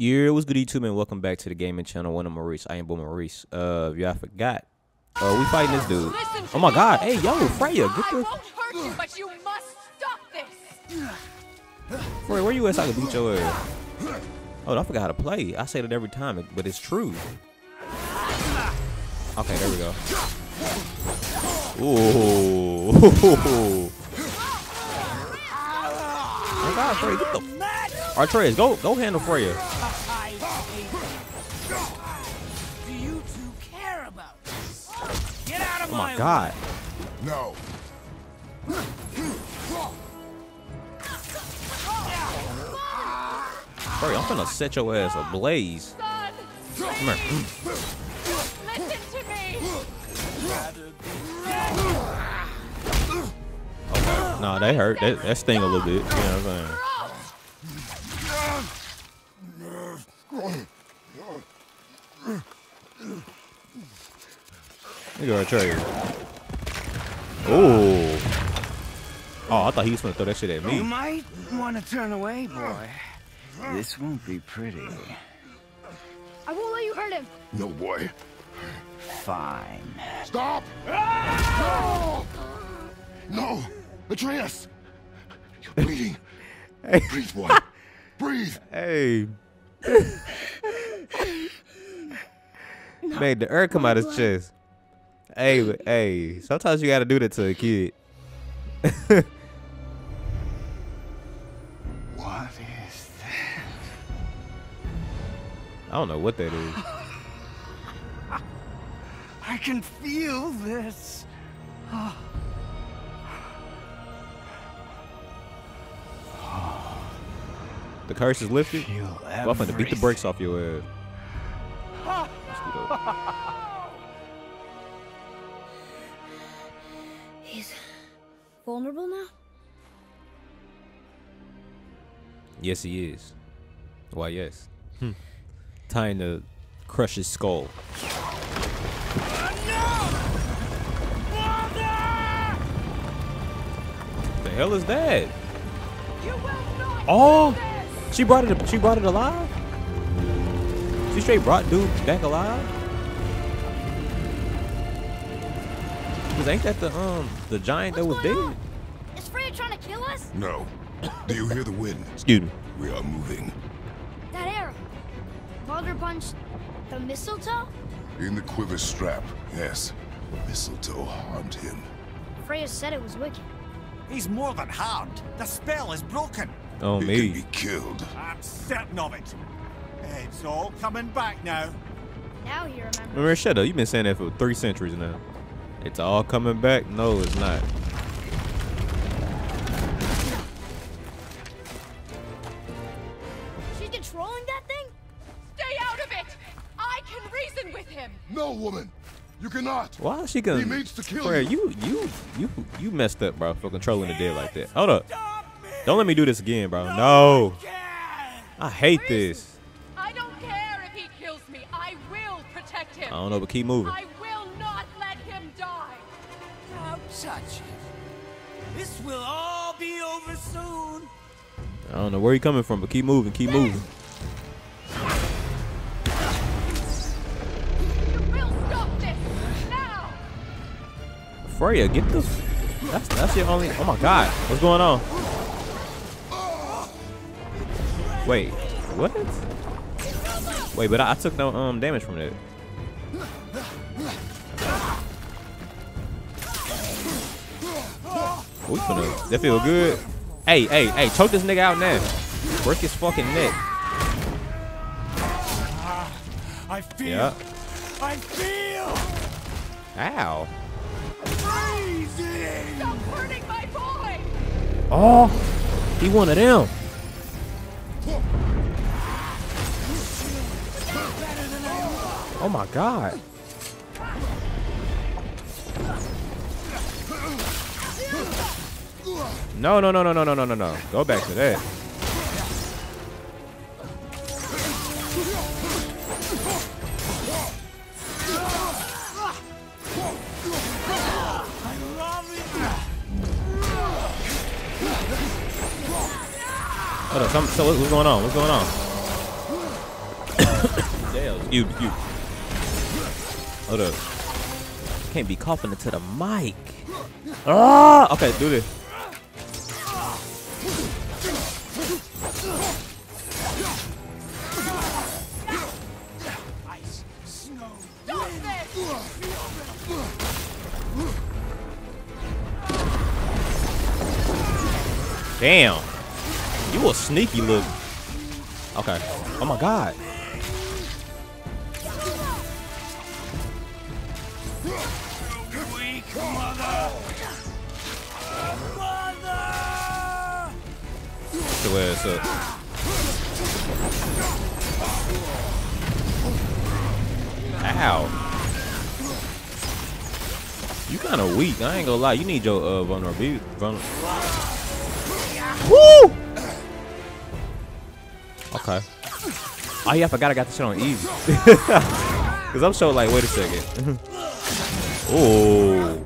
Yeah, what's good YouTube, and welcome back to the gaming channel. One of Maurice. I am Bo Maurice. Yeah, I forgot. We fighting this dude. Oh my god. Hey, yo, Freya, get the... I won't hurt you, but you must stop this. Freya, where you at so I can beat your ass? Oh, I forgot how to play. I say that every time, but it's true. Okay, there we go. Ooh. Oh god, Freya, get the... Atreus, go handle Freya. Do you two care about this? Get out of my god. No. Freya, I'm gonna set your ass ablaze. Son, come here. Listen to me. Okay. Nah, they hurt. That sting a little bit. You know what I'm saying? Let me go Atreus. Oh. Oh, I thought he was gonna throw that shit at me. You might want to turn away, boy. This won't be pretty. I won't let you hurt him. No, boy. Fine. Stop! Ah! No! Atreus! You're bleeding. Hey. Breathe, boy. Breathe. Hey. No. Made the earth come out of his chest. Hey, hey. Sometimes you gotta do that to a kid. What is that? I don't know what that is. I can feel this. Oh. The curse is lifted. I'm gonna beat the brakes off your ass. He's vulnerable now? Yes, he is. Why, yes. Time to crush his skull. What the hell is that? Oh! She brought it alive? She straight brought dude back alive? Cause ain't that the giant that was dead? Is Freya trying to kill us? No. Do you hear the wind? Excuse me. We are moving. That arrow. Baldur punched the mistletoe? In the quiver strap, yes. Mistletoe harmed him. Freya said it was wicked. He's more than harmed. The spell is broken. Oh, me. He can be killed. I'm certain of it. It's all coming back now. Now you remember. Mimir, shut up. You've been saying that for 3 centuries now. It's all coming back? No, it's not. She's controlling that thing? Stay out of it. I can reason with him. No, woman. You cannot. Why is she gonna? He means to kill Freya, you messed up, bro, for controlling the dead like that. Hold up. Don't let me do this again, bro. No. I hate this. I don't care if he kills me. I will protect him. I don't know, but keep moving. I will not let him die. Don't touch it. This will all be over soon. I don't know where he coming from, but keep moving. Keep moving. You will stop this now. Freya, get this. That's your only. Oh my god. What's going on? Wait, what? Wait, but I took no damage from that. We finna, that feel good. Hey, hey, hey, choke this nigga out now. Break his fucking neck. I feel. Yeah. I feel. Ow. Crazy. Stop hurting my boy. Oh, he one of them. Oh my god. No, no, no, no, no, no, no, no, no. Go back to that. I love it. Hold on, what's going on? What's going on? Damn, you. Hold up. Can't be coughing into the mic. Ah! Okay, do this. Ice, snow, damn. You a sneaky look. Okay. Oh my god. Get your ass up. Ow. You kinda weak, I ain't gonna lie. You need your vulnerability. Woo! Okay. Oh yeah, I forgot I got this shit on easy. Cause I'm so like, wait a second. Oh.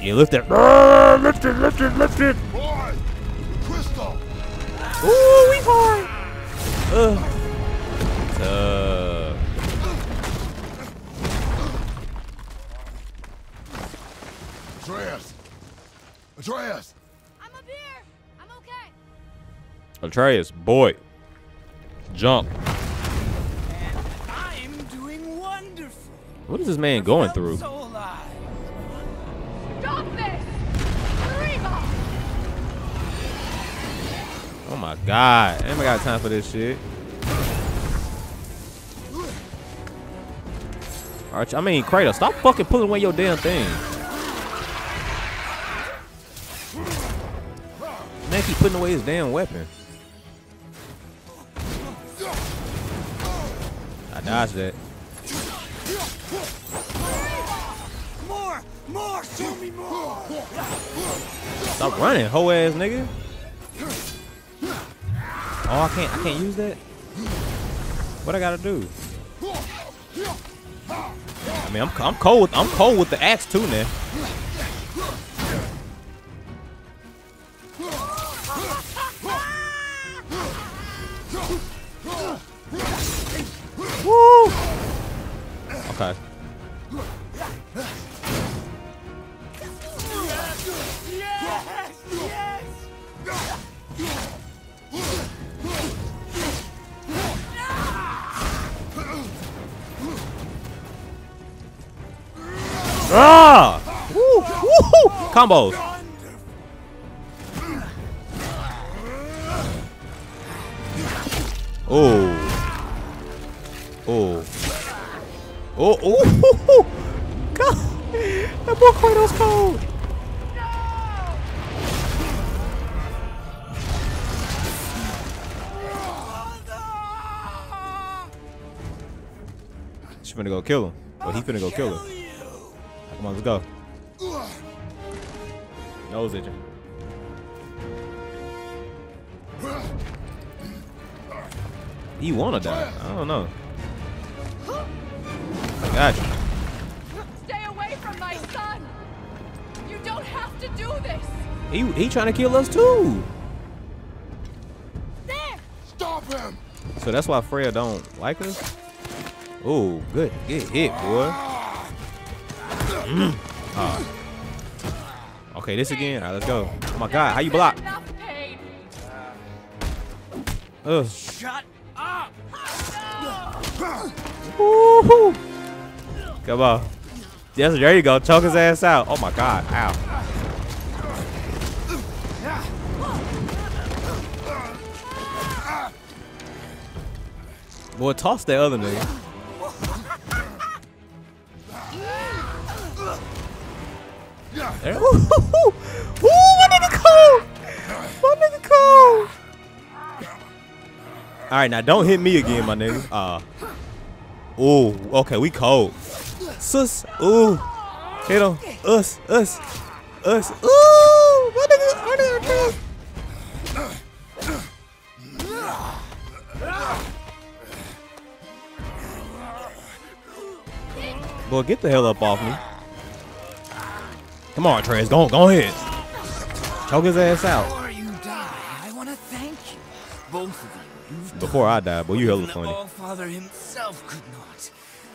You lift it. Lift it. Boy, crystal. Ooh, we fine. Atreus. I'm up here. I'm okay. Atreus, boy. Jump. And I'm doing wonderful. What is this man going through? Oh my god, I ain't got time for this shit. Arch, I mean Kratos, stop fucking pulling away your damn thing. Man, keep putting away his damn weapon. I dodged that. More, show me more. Stop running, hoe ass nigga. Oh, I can't use that? What I gotta do? I mean, I'm cold with the axe too now. Woo! Okay. Ah! Woo! Woo! Combos. Oh! God! That boy Kratos cold. She's gonna go kill him. But he's gonna go kill him. Come on, let's go. Nose itching. You wanna die? I don't know. I got you. Stay away from my son. You don't have to do this. He trying to kill us too. There. Stop him. So that's why Freya don't like us. Oh, good. Get hit, boy. Okay, this again. All right, let's go. Oh my god, how you block? Shut up! Woohoo! Come on. Yes, there you go. Choke his ass out. Oh my god. Ow. Boy, toss that other nigga. There. Ooh, my nigga cold! My nigga cold! Alright, now don't hit me again, my nigga. Ooh, okay, we cold. Sus, ooh. Hit him. Us. Ooh, my nigga, our nigga cold. Boy, get the hell up off me. Come on, Atreus. Go ahead. Choke his ass out. Before you die, I want to thank you, both of you. You've Before I die, boy, you hella funny. All Father himself could not.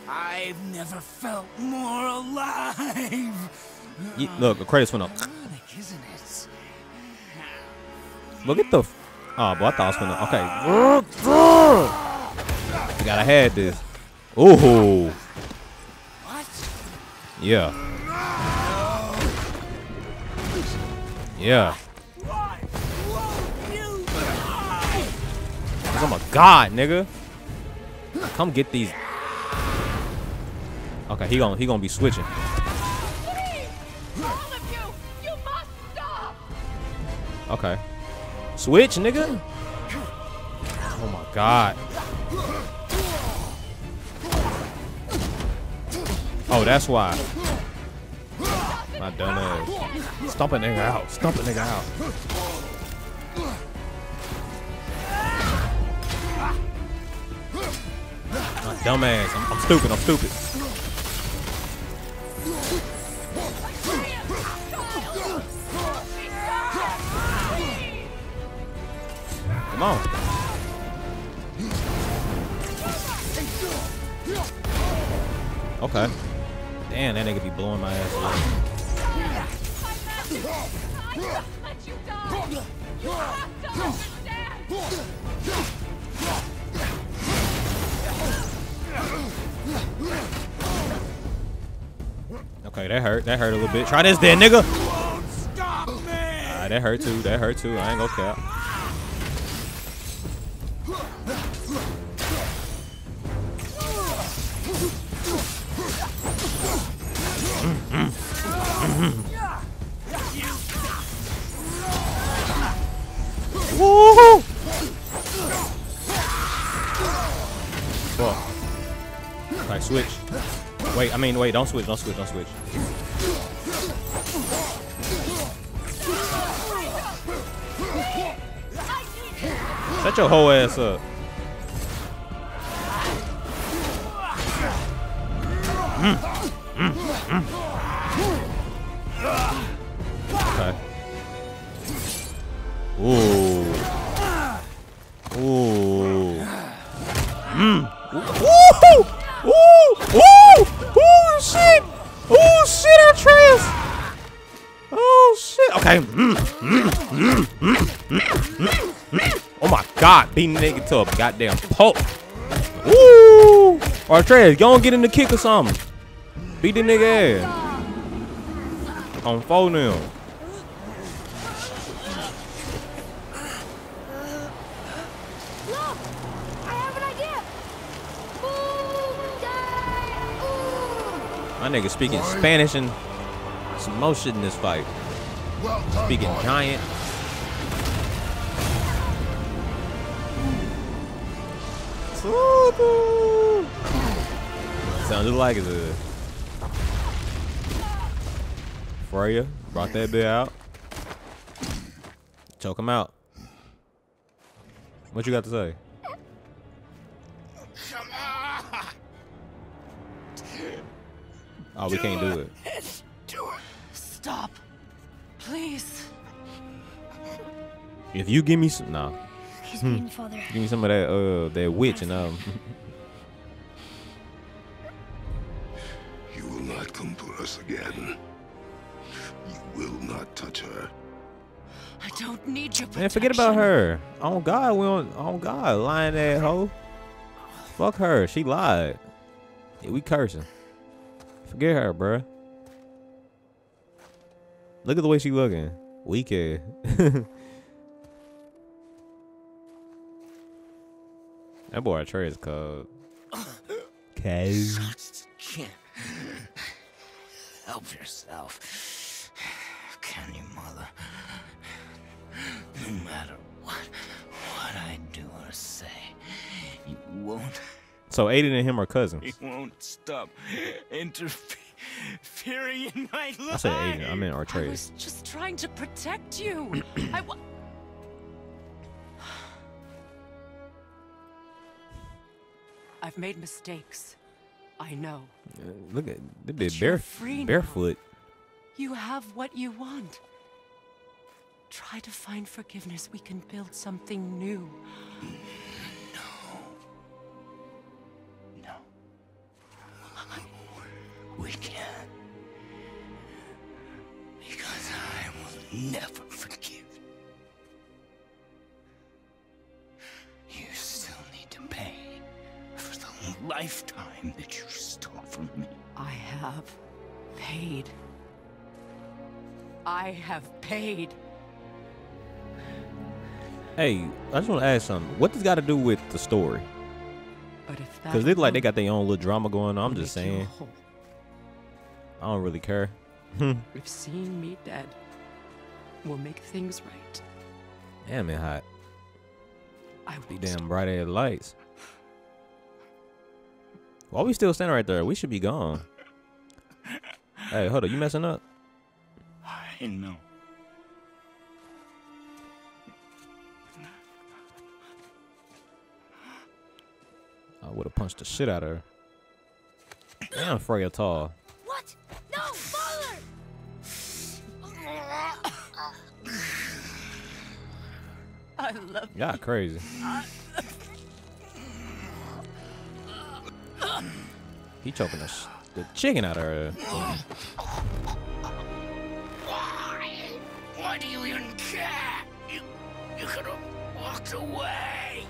I've never felt more alive. You, look, the credits went up. Isn't it? Look at the. Oh, boy, I thought I was gonna. Okay. You gotta have this. Ooh. What? Yeah. Yeah. I'm a god, nigga. Come get these. Okay, he gonna be switching. Okay. Switch, nigga. Oh my god. Oh, that's why. My dumb ass. Stomp a nigga out. Stomp a nigga out. My dumb ass. I'm stupid. I'm stupid. Come on. Okay. Damn, that nigga be blowing my ass up. Okay, that hurt a little bit. Try this then, nigga. Alright, that hurt too. I ain't gonna cap. Woohoo! Fuck. Alright, switch. Wait, don't switch. Shut your whole ass up. Okay. Ooh. Ooh. Woo! Woo! Woo! Ooh, shit! Ooh, shit, Atreus! Oh, shit! Okay. Oh my god, beating nigga to a goddamn pulp. Ooh! Atreus, go and get in the kick or something. Beat the nigga ass. On phone now. My nigga speaking Spanish and some more shit in this fight. Speaking giant. Sounded like it's a Freya brought that bit out. Choke him out. What you got to say? Oh, we can't do it. Stop. Please. If you give me some nah. He's beaten, Father. Give me some of that that witch and You will not come for us again. You will not touch her. I don't need your protection. Man, forget about her. Oh god, we on god, lying that hoe. Fuck her, she lied. Yeah, we cursing. Forget her, bruh. Look at the way she looking. Weak ass. That boy Atreus is cold. Okay. Can't help yourself. Can you, mother? No matter what I do or say, you won't. So Aiden and him are cousins. He won't stop interfering in my life. I said Aiden. I meant Atreus. I was just trying to protect you. I've made mistakes. I know. Look at that bit barefoot. You have what you want. Try to find forgiveness. We can build something new. No. No. We can't. Because I will never forgive. You still need to pay for the lifetime that you stole from me. I have paid. I have paid. Hey, I just want to ask something. What does got to do with the story? Because they like they got their own little drama going on. I'm just saying. I don't really care. If seeing me dead will make things right. Damn it, hot. I would be damn bright at lights. Why are we still standing right there? We should be gone. Hey, hold on. You messing up? I know. I would have punched the shit out of her. Damn, Freya tall. What? No, Baldur! I love you. Y'all crazy. He choking the chicken out of her. Why do you even care? You could have walked away.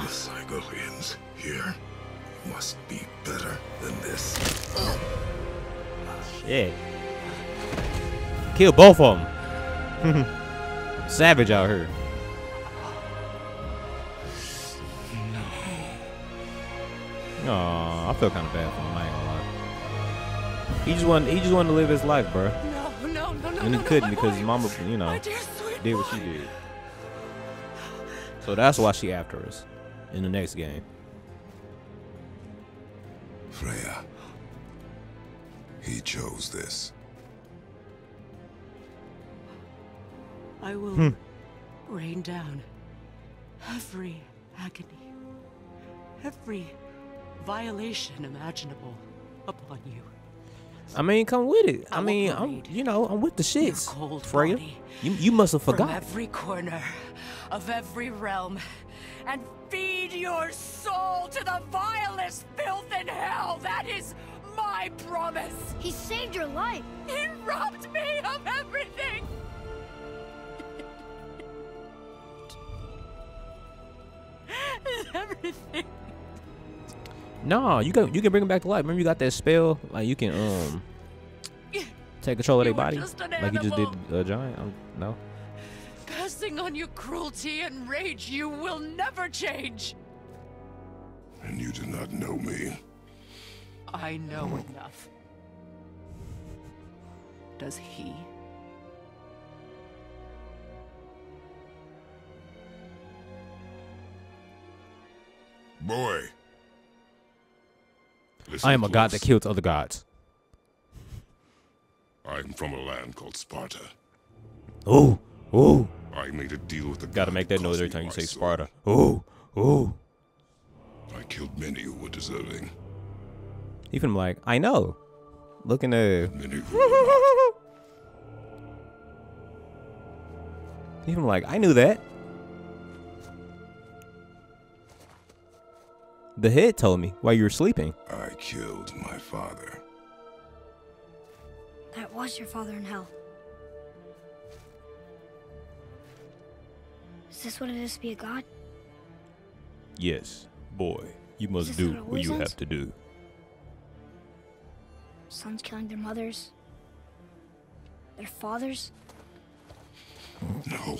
The cycle ends here. Must be better than this. Shit. Kill both of them. Savage out here. No. Aw, I feel kind of bad for him. I ain't gonna lie. He just wanted to live his life, bro. No. And he couldn't because his mama, you know, did what she did. So that's why she after us. In the next game. Freya. He chose this. I will rain down every agony, every violation imaginable upon you. I mean, come with it. I mean, I'm with the shits, Freya. You must have forgotten. From every corner of every realm, and feed your soul to the vilest filth in hell. That is my promise. He saved your life. He robbed me of everything. Everything. No, you can bring them back to life. Remember, you got that spell. Like you can take control of their body, like you just did a giant. No. Passing on your cruelty and rage, you will never change. And you do not know me. I know enough. Does he? Boy. Listen, I am a god that kills other gods. I am from a land called Sparta. Oh, oh! I made a deal with the gotta make that noise every time you say Sparta. Oh, oh! I killed many who were deserving. Even like I know, looking at many who were not. Even like I knew that. The head told me while you were sleeping. I killed my father. That was your father in hell. Is this what it is to be a god? Yes, boy. You must do what you have to do. Sons killing their mothers. Their fathers. No.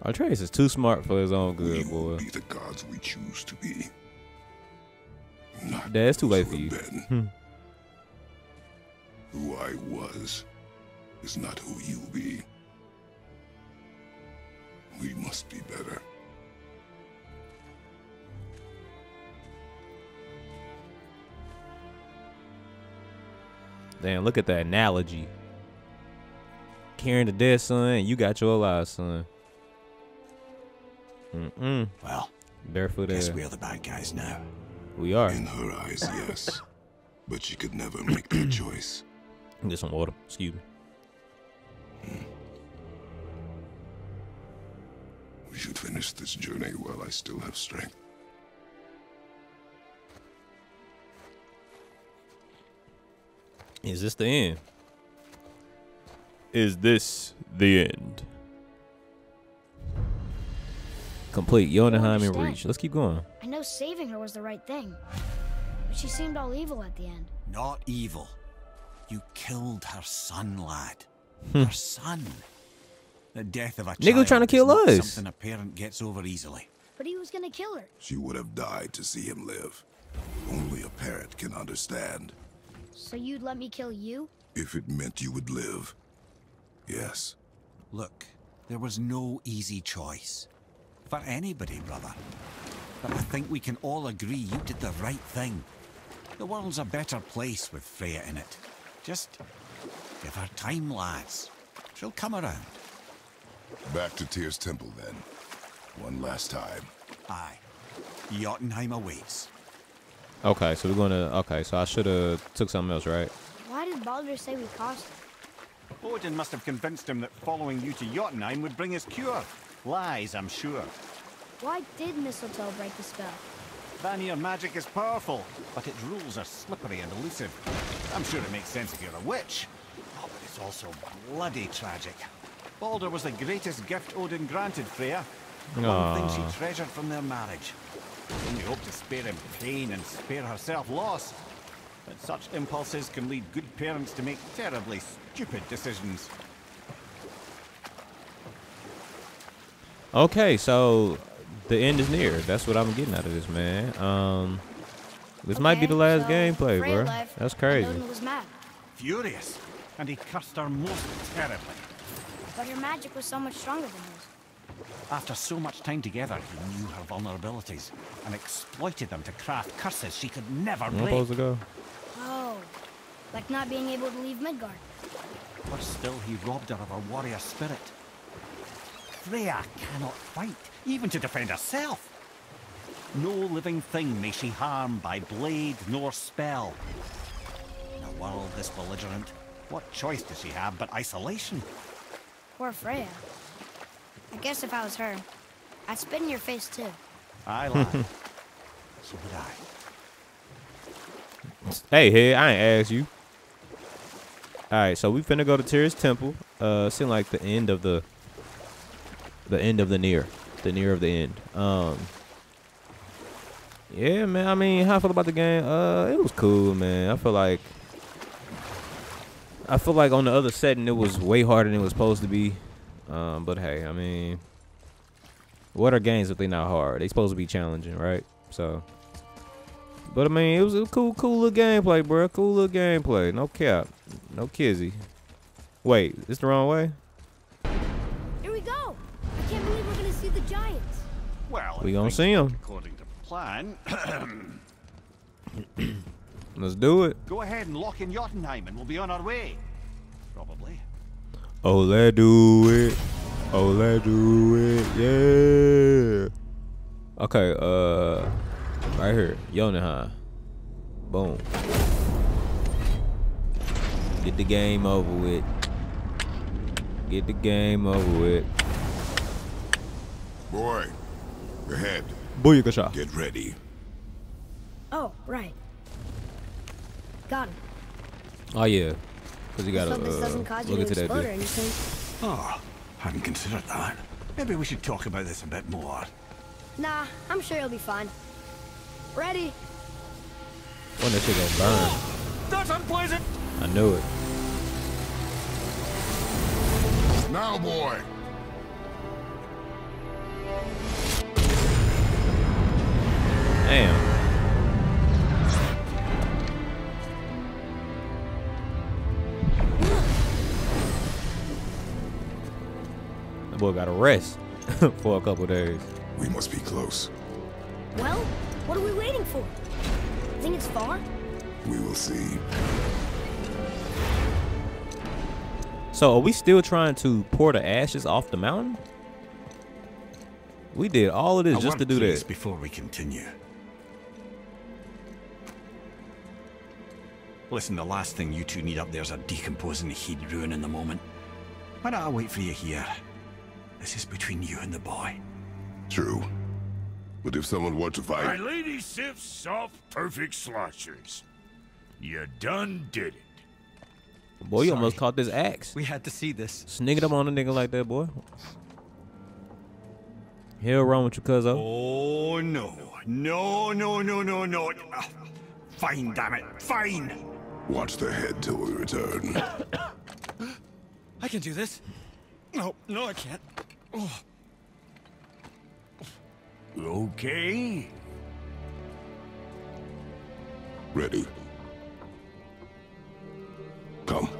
Atreus is too smart for his own good, boy. We will be the gods we choose to be. Not Dad, it's too late for you. Who I was is not who you be. We must be better. Damn, look at the analogy. Carrying the dead son, you got your alive son. Well, barefoot. Guess we are the bad guys now. We are. In her eyes, yes. But she could never make that choice. Get some water. Excuse me. We should finish this journey while I still have strength. Is this the end? Is this the end? Complete Jotunheim and reach. Let's keep going. I know saving her was the right thing, but she seemed all evil at the end. Not evil. You killed her son, lad. Her son. The death of a child. Nigga trying to kill us. Something a parent gets over easily. But he was gonna kill her. She would have died to see him live. Only a parent can understand. So you'd let me kill you? If it meant you would live. Yes. Look, there was no easy choice. For anybody, brother. But I think we can all agree you did the right thing. The world's a better place with Freya in it. Just give her time, lads. She'll come around. Back to Tyr's temple, then. One last time. Aye. Jotunheim awaits. Okay, so we're gonna... Okay, so I should have took something else, right? Why did Baldur say we cost him? Odin must have convinced him that following you to Jotunheim would bring his cure. Lies, I'm sure. Why did mistletoe break the spell? Vanir magic is powerful, but its rules are slippery and elusive. I'm sure it makes sense if you're a witch. Oh, but it's also bloody tragic. Baldur was the greatest gift Odin granted Freya. One thing she treasured from their marriage. She only hoped to spare him pain and spare herself loss. But such impulses can lead good parents to make terribly stupid decisions. Okay, so the end is near. That's what I'm getting out of this, man. This might be the last gameplay, bro. That's crazy. Odin was mad. Furious, and he cursed her most terribly. But her magic was so much stronger than his. After so much time together, he knew her vulnerabilities and exploited them to craft curses she could never break. Supposed to go. Oh, like not being able to leave Midgard. But still, he robbed her of her warrior spirit. Freya cannot fight, even to defend herself. No living thing may she harm by blade nor spell. In a world this belligerent, what choice does she have but isolation? Poor Freya. I guess if I was her, I'd spit in your face too. I lied. So would I. Hey, hey, I ain't asked you. Alright, so we finna go to Tyr's temple. Seem like the end of the near of the end. Yeah, man. I mean, how I feel about the game? It was cool, man. I feel like on the other setting, it was way harder than it was supposed to be. But hey, I mean, what are games if they're not hard? They supposed to be challenging, right? So, but I mean, it was a cool little gameplay, bro. Cool little gameplay. No cap, no kizzy. Wait, it's the wrong way. The giants. Well, we gonna see them according to plan. Let's do it. Go ahead and lock in Jotunheim, and we'll be on our way. Probably. Oh, let's do it. Oh, let's do it. Yeah. Okay. Right here, Jotunheim. Boom. Get the game over with. Get the game over with. Boy, your head. Booyakasha. Get ready. Oh, right. Got him. Oh, yeah. Because you got to look into that bit. Oh, hadn't considered that. Maybe we should talk about this a bit more. Nah, I'm sure you'll be fine. Ready. When that shit gonna burn. That's unpleasant. I knew it. Now, boy. Damn. That boy got a rest for a couple days. We must be close. Well, what are we waiting for? Think it's far? We will see. So are we still trying to pour the ashes off the mountain? We did all of this just to do this. Before we continue. Listen, the last thing you two need up there's a decomposing heat ruining the moment. Why don't I wait for you here? This is between you and the boy. True. But if someone were to fight... My lady sifts soft, perfect sloshers. You done did it. Boy, you almost caught this axe. We had to see this. Snigging up on a nigga like that, boy. Hell wrong with you, cuz. Oh, no. No, no, no, no, no. Fine, damn it. Fine. Watch the head till we return. I can do this. No, no, I can't. Oh. Okay. Ready. Come.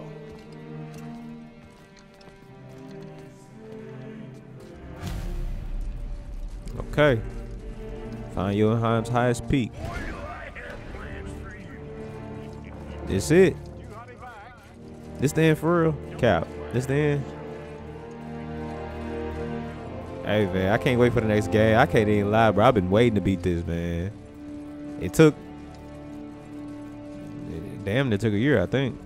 Okay. Find Jotunheim's highest peak. This it. This the end for real. Cap. This the end. Hey man, I can't wait for the next game. I can't even lie, bro. I've been waiting to beat this, man. It took damn it took a year, I think.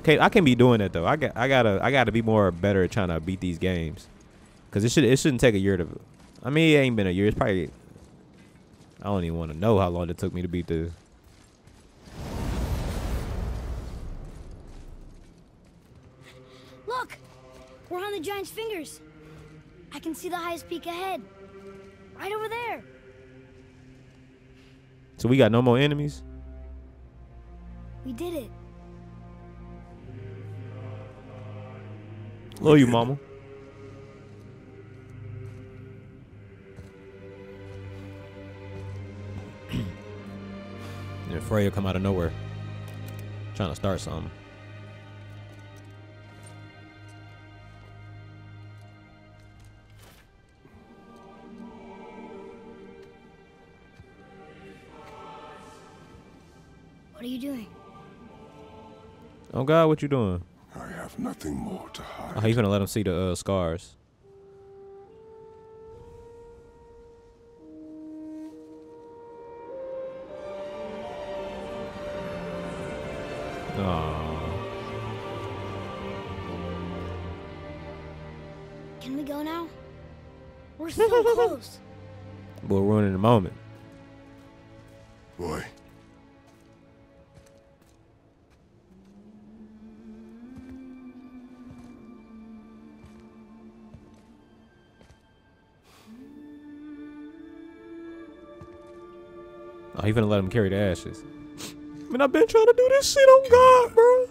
Okay, I can't be doing that though. I gotta be more better at trying to beat these games. Cause it shouldn't take a year to I mean it ain't been a year, it's probably I don't even want to know how long it took me to beat this. Look! We're on the giant's fingers. I can see the highest peak ahead. Right over there. So we got no more enemies? We did it. Hello, you mama. And Freya come out of nowhere, trying to start something. What are you doing? Oh God, what you doing? I have nothing more to hide. Oh, you gonna let him see the scars? Can we go now? We're so close. We'll ruin in a moment. Boy. Oh, he finna let him carry the ashes. Man, I've been trying to do this shit on God, bro.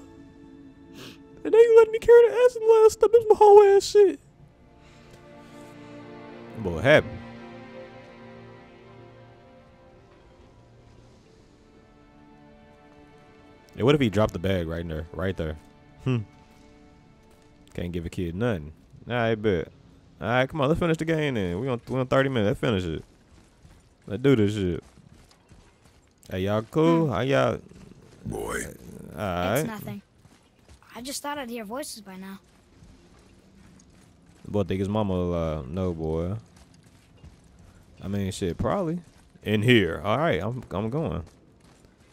And they ain't letting me carry the ass and last stuff. This my whole ass shit. Boy, what happened? Hey, what if he dropped the bag right there? Right there. Can't give a kid nothing. Alright, bet. Alright, come on. Let's finish the game then. We on 30 minutes. Let's finish it. Let's do this shit. Hey, y'all cool? How y'all? Boy. All right. It's nothing. I just thought I'd hear voices by now. Boy, think his mama will know, boy. I mean, shit, probably. In here. All right, I'm going.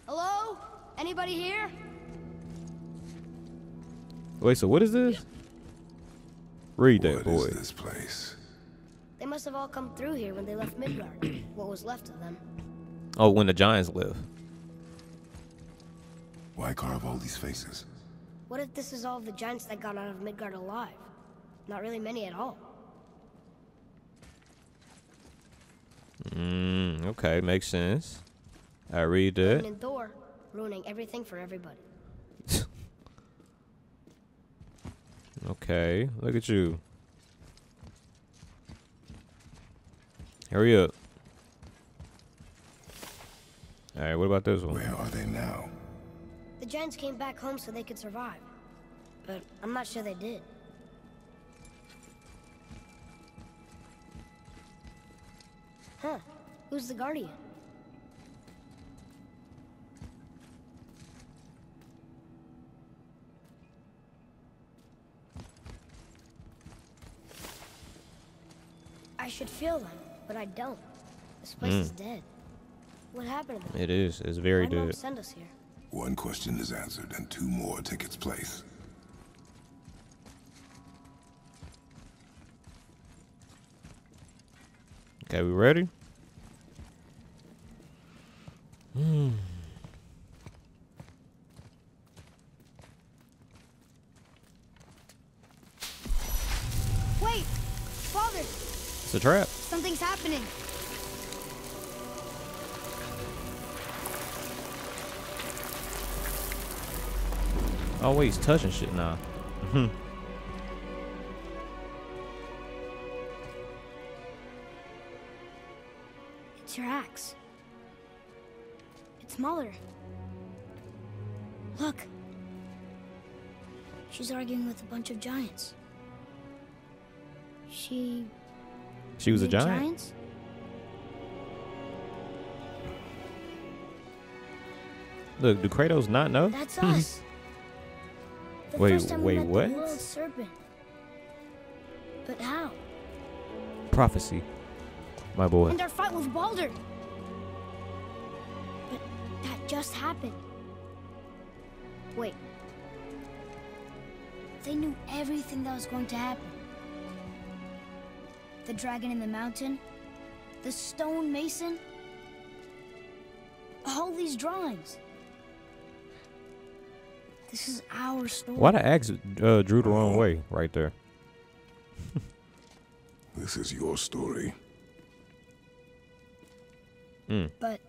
Hello? Anybody here? Wait, so what is this? Read that, boy. What is this place? They must have all come through here when they left Midgard. What was left of them. Oh, when the giants live. Why carve all these faces? What if this is all the giants that got out of Midgard alive? Not really many at all. Okay, makes sense. I read it. Odin and Thor ruining everything for everybody. Okay, look at you. Hurry up. All right, what about this one? Where are they now? The giants came back home so they could survive, but I'm not sure they did. Huh, who's the guardian? I should feel them, but I don't. This place is dead. What happened to them? It is. It's very good. Send us here. One question is answered, and two more take its place. Okay, we ready? Hmm. Wait, Father. It's a trap. Something's happening. Oh wait, he's touching shit now. Nah. It's your axe. It's smaller. Look. She's arguing with a bunch of giants. She was a giant? Giants? Look, do Kratos not know? That's us. Wait, what? The world serpent. But how? Prophecy, my boy. And our fight with Baldur. But that just happened. Wait. They knew everything that was going to happen. The dragon in the mountain. The stone mason. All these drawings. This is our story. Why the axe drew the wrong way right there? This is your story. Mm. But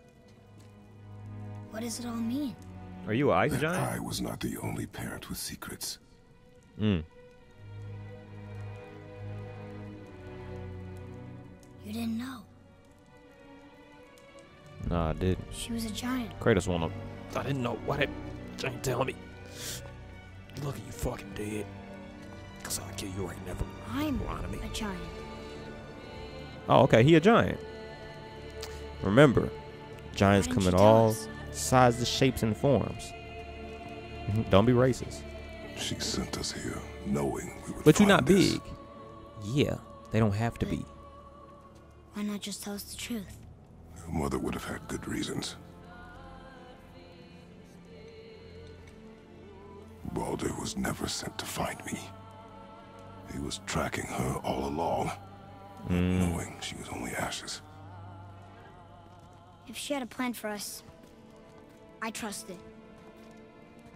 what does it all mean? Are you an ice giant? I was not the only parent with secrets. Mm. You didn't know. Nah, I didn't. She was a giant. Kratos won't know. I didn't know. Why did giant tell me? Look at you fucking dead. Cause I'll kill you right never. I'm a giant. Oh, okay, he a giant. Remember, giants come in all sizes, shapes, and forms. Don't be racist. She sent us here knowing we would. But you're not big. Yeah, they don't have to be. Why not just tell us the truth? Your mother would have had good reasons. Baldur was never sent to find me. He was tracking her all along, knowing she was only ashes. If she had a plan for us, I trust it.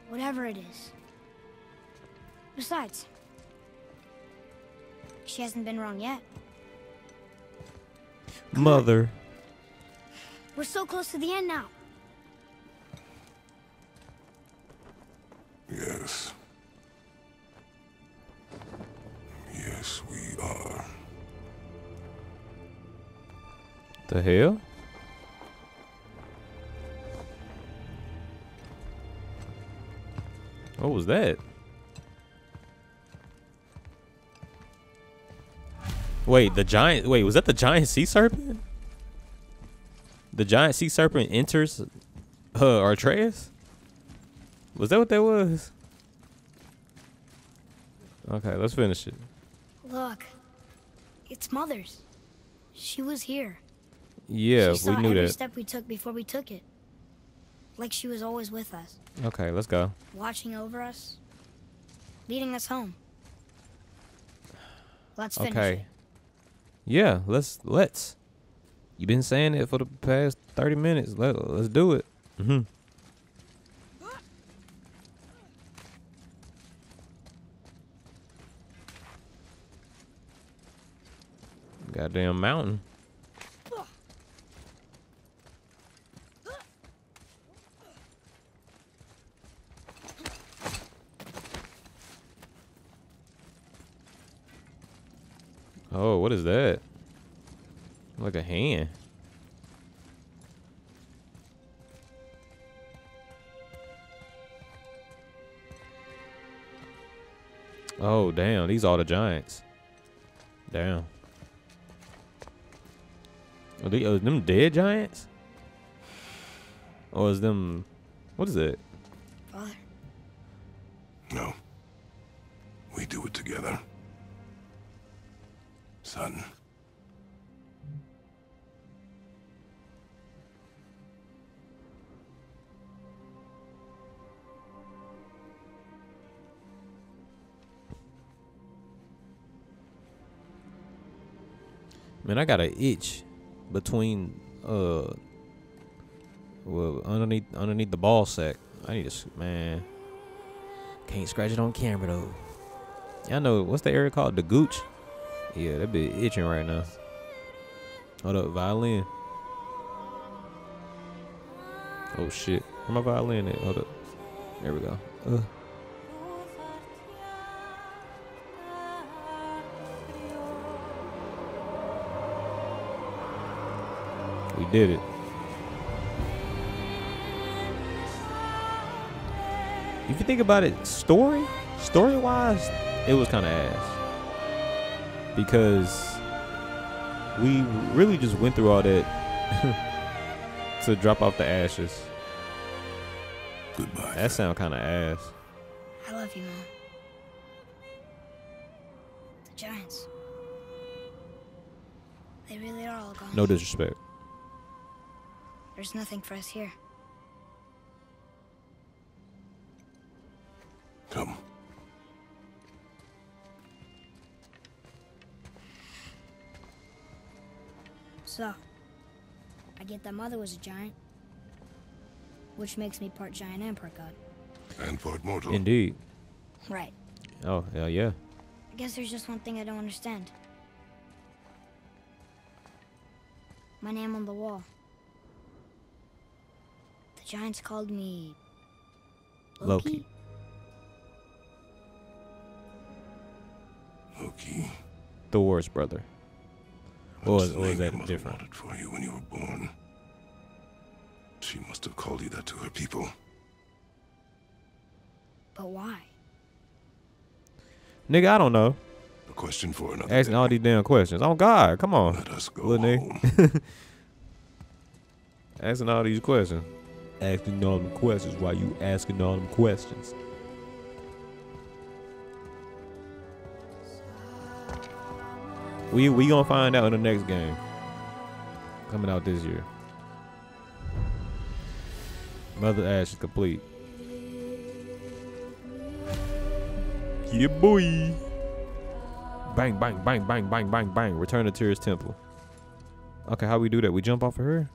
Whatever it is. Besides, she hasn't been wrong yet. Mother. We're so close to the end now. Yes. Yes, we are. The hell? What was that? Wait, the giant. Wait, was that the giant sea serpent? The giant sea serpent enters Atreus? Was that what that was? Okay, let's finish it. Look, it's Mother's. She was here. Yeah, we knew that. Every step we took before we took it. Like she was always with us. Okay, let's go. Watching over us, leading us home. Let's finish it. Yeah, let's. You've been saying it for the past 30 minutes. Let's do it. Mm-hmm. Goddamn mountain. Oh, what is that? Like a hand. Oh, damn. These are the giants. Damn. Are them dead giants? Or is them... What is it? Father. No. We do it together. Son. Man, I got an itch between well, underneath the ball sack. I need to, man. Can't scratch it on camera though. Y'all know what's the area called? The gooch? Yeah, that be itching right now. Hold up, violin. Oh shit. Where my violin at? Hold up. There we go. We did it. If you think about it, story-wise, it was kind of ass. Because we really just went through all that to drop off the ashes. Goodbye. That sound kind of ass. I love you, man. The giants. They really are all gone. No disrespect. There's nothing for us here. Come. So, I get that mother was a giant, which makes me part giant and part god. And part mortal. Indeed. Right. Oh, hell yeah. I guess there's just one thing I don't understand. My name on the wall. Giants called me Loki. Loki. Thor's brother. Or was that different? Wanted for you when you were born. She must have called you that to her people. But why? Nigga, I don't know. A question for another. Asking all these damn questions. Oh God, come on. Let us go home. Asking all these questions. Asking all them questions. Why you asking all them questions? We gonna find out in the next game. Coming out this year. Mother Ash is complete. Yeah, boy. Bang, bang, bang, bang, bang, bang, bang. Return to Tyr's temple. Okay, how we do that? We jump off of her?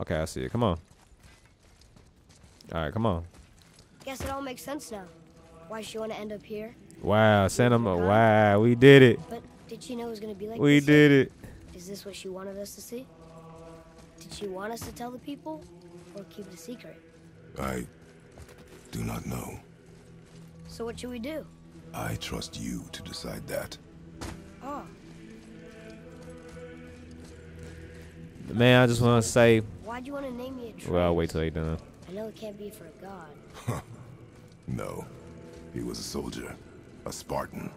Okay, I see it. Come on. All right, come on. Guess it all makes sense now. Why she want to end up here? Wow, Santa! Wow, we did it. But did she know it was gonna be like? We did it. Is this what she wanted us to see? Did she want us to tell the people, or keep it a secret? I do not know. So what should we do? I trust you to decide that. Oh. Man, I just want to say. Why do you want to name me Atreus? Well, I'll wait till they done. I know it can't be for a god. No. He was a soldier. A Spartan.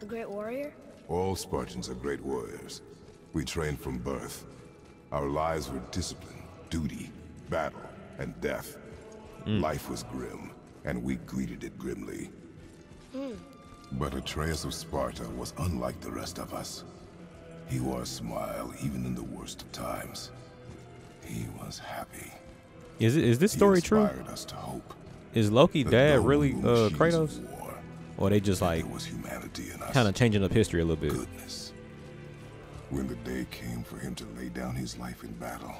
A great warrior? All Spartans are great warriors. We trained from birth. Our lives were discipline, duty, battle, and death. Life was grim, and we greeted it grimly. But Atreus of Sparta was unlike the rest of us. He wore a smile even in the worst of times. He was happy. Is this story true? Is Loki dad really Kratos? Or they just like kind of changing up history a little bit? Goodness. When the day came for him to lay down his life in battle,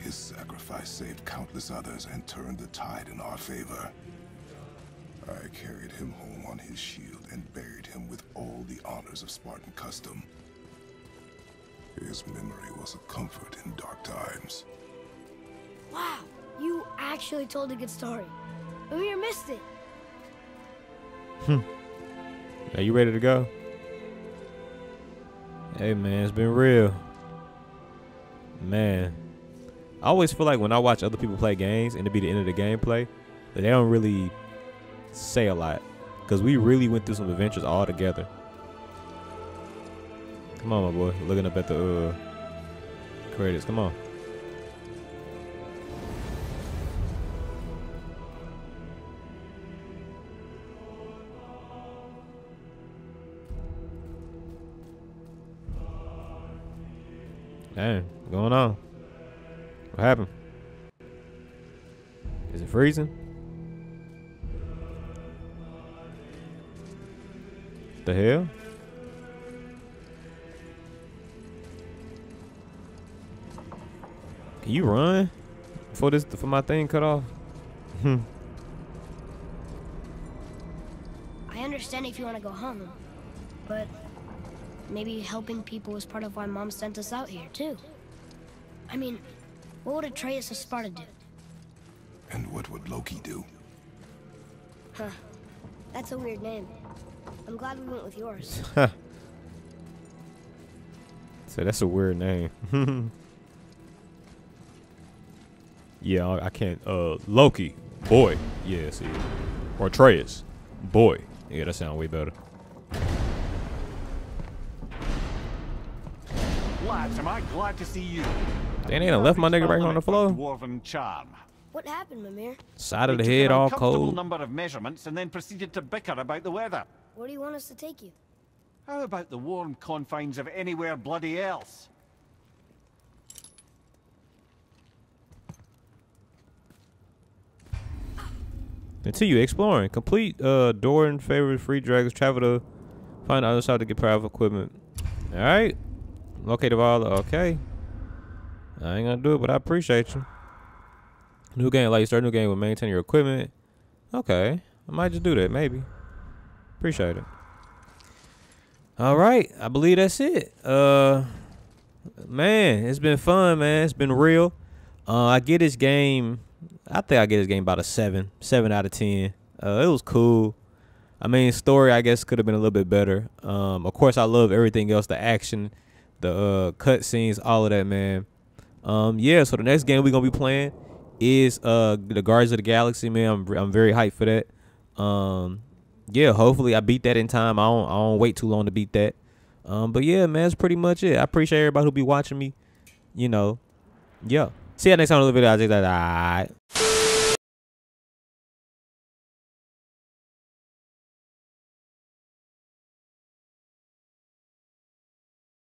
his sacrifice saved countless others and turned the tide in our favor. I carried him home on his shield and buried him with all the honors of Spartan custom. His memory was a comfort in dark times. Wow, you actually told a good story. Mimir missed it. Are you ready to go? Hey man, it's been real. Man, I always feel like when I watch other people play games and it be the end of the gameplay, that they don't really say a lot. Because we really went through some adventures all together. Come on, my boy. Looking up at the credits. Come on. Dang, what's going on? What happened? Is it freezing? 'The hell? You run before this, for my thing cut off. I understand if you want to go home, but maybe helping people is part of why Mom sent us out here too. I mean, what would Atreus of Sparta do? And what would Loki do? Huh. That's a weird name. I'm glad we went with yours. So that's a weird name. Yeah, I can't. Loki, boy. Yeah, see. Or Atreus, boy. Yeah, that sounds way better. Lads, am I glad to see you? They ain't left my nigga right on the floor. Dwarven charm. What happened, Mimir? Side of the head, all cold. Number of measurements, and then proceeded to bicker about the weather. Where do you want us to take you? How about the warm confines of anywhere bloody else? Continue exploring. Complete door in favor of free dragons. Travel to find the other side to get powerful equipment. All right. Locate all. Okay. I ain't gonna do it, but I appreciate you. New game, like start new game with maintain your equipment. Okay, I might just do that. Maybe. Appreciate it. All right, I believe that's it. Man, it's been fun, man. It's been real. I get this game. I think I get this game about a 7 out of 10. It was cool. I mean, story I guess could have been a little bit better. Of course, I love everything else, the action, the cutscenes, all of that, man. Yeah. So the next game we're gonna be playing is the Guardians of the Galaxy, man. I'm very hyped for that. Yeah, hopefully I beat that in time. I don't wait too long to beat that. But yeah, man, that's pretty much it. I appreciate everybody who be watching me. You know, yeah. See you next time on the video. I think that.